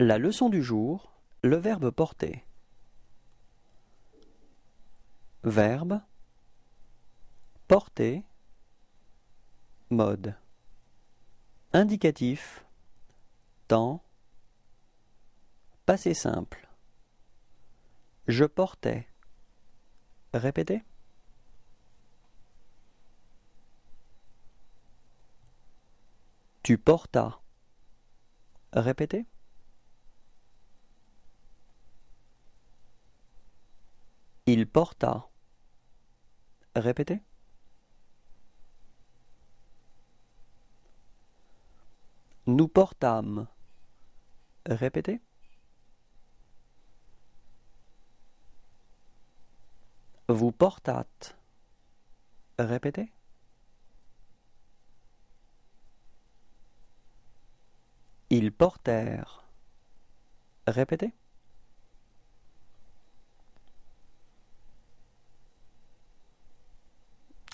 La leçon du jour, le verbe porter. Verbe, porter, mode. Indicatif, temps, passé simple. Je portais. Répétez. Tu portas. Répétez. Il porta. Répétez. Nous portâmes. Répétez. Vous portâtes. Répétez. Ils portèrent. Répétez.